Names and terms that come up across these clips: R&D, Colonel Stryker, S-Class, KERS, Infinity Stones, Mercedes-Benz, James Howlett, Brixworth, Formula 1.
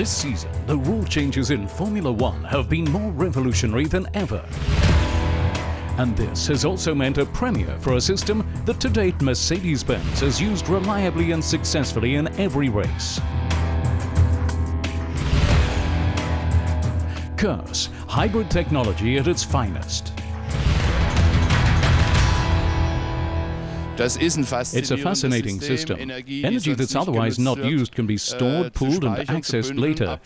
This season, the rule changes in Formula 1 have been more revolutionary than ever. And this has also meant a premiere for a system that to date Mercedes-Benz has used reliably and successfully in every race. KERS, hybrid technology at its finest. It's a fascinating system. Energy that's otherwise not used can be stored, pooled and accessed later.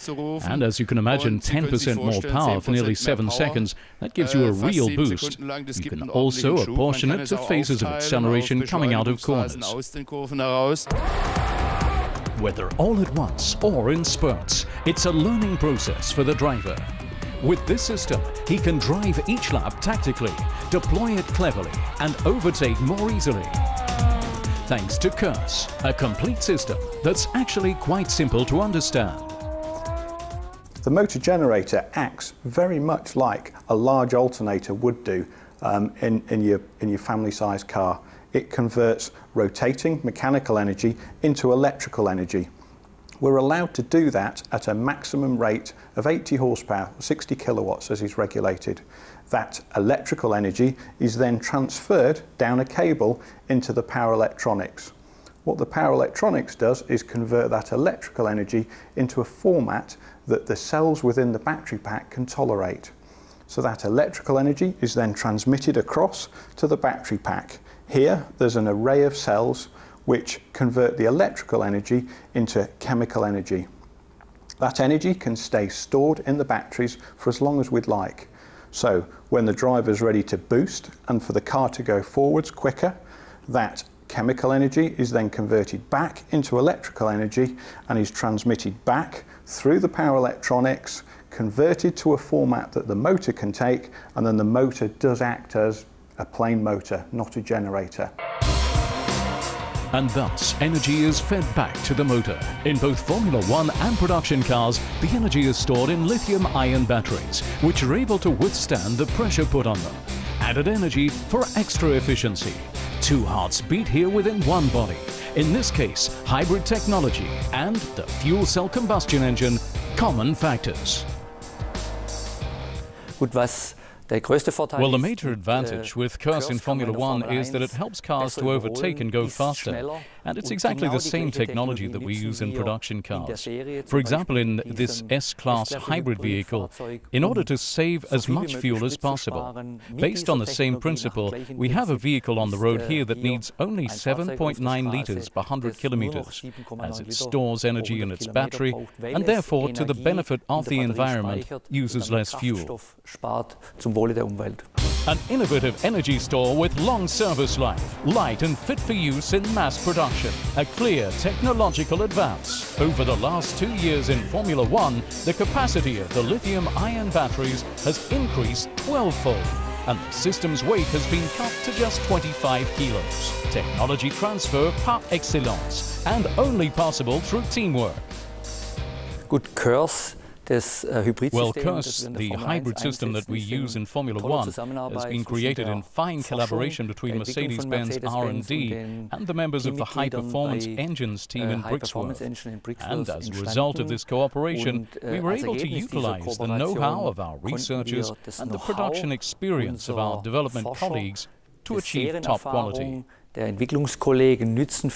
And as you can imagine, 10% more power for nearly 7 seconds, that gives you a real boost. You can also apportion it to phases of acceleration coming out of corners. Whether all at once or in spurts, it's a learning process for the driver. With this system, he can drive each lap tactically, deploy it cleverly, and overtake more easily. Thanks to KERS, a complete system that's actually quite simple to understand. The motor generator acts very much like a large alternator would do in your family-sized car. It converts rotating mechanical energy into electrical energy. We're allowed to do that at a maximum rate of 80 horsepower, 60 kilowatts as is regulated. That electrical energy is then transferred down a cable into the power electronics. What the power electronics does is convert that electrical energy into a format that the cells within the battery pack can tolerate. So that electrical energy is then transmitted across to the battery pack. Here there's an array of cells which convert the electrical energy into chemical energy. That energy can stay stored in the batteries for as long as we'd like. So when the driver's ready to boost and for the car to go forwards quicker, that chemical energy is then converted back into electrical energy and is transmitted back through the power electronics, converted to a format that the motor can take, and then the motor does act as a plain motor, not a generator. And thus, energy is fed back to the motor. In both Formula 1 and production cars, the energy is stored in lithium-ion batteries, which are able to withstand the pressure put on them. Added energy for extra efficiency. 2 hearts beat here within one body. In this case, hybrid technology and the fuel cell combustion engine, common factors. Well, the major advantage with KERS in Formula 1 is that it helps cars to overtake and go faster. And it's exactly the same technology that we use in production cars. For exple, in this S-Class hybrid vehicle, in order to save as much fuel as possible. Based on the same principle, we have a vehicle on the road here that needs only 7.9 litres per 100 kilometres, as it stores energy in its battery and therefore, to the benefit of the environment, uses less fuel. An innovative energy store with long service life, light and fit for use in mass production. A clear technological advance. Over the last 2 years in Formula 1, the capacity of the lithium-ion batteries has increased 12-fold. And the system's weight has been cut to just 25 kilos. Technology transfer par excellence, and only possible through teamwork. Good KERS. Well, KERS, the hybrid system that we use in Formula 1, has been created in fine collaboration between Mercedes-Benz R&D and the members of the high-performance engines team in Brixworth. And as a result of this cooperation, we were able to utilize the know-how of our researchers and the production experience of our development colleagues to achieve top quality. Our production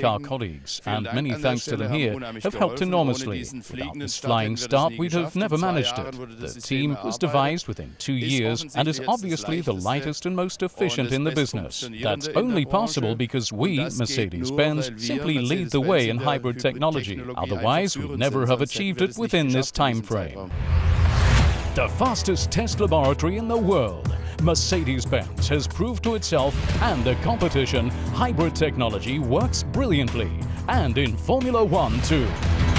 car colleagues, and many thanks to them here, have helped enormously. Without this flying start, we'd have never managed it. The team was devised within 2 years and is obviously the lightest and most efficient in the business. That's only possible because we, Mercedes-Benz, simply lead the way in hybrid technology. Otherwise, we'd never have achieved it within this time frame. The fastest test laboratory in the world. Mercedes-Benz has proved to itself and the competition hybrid technology works brilliantly, and in Formula 1 too.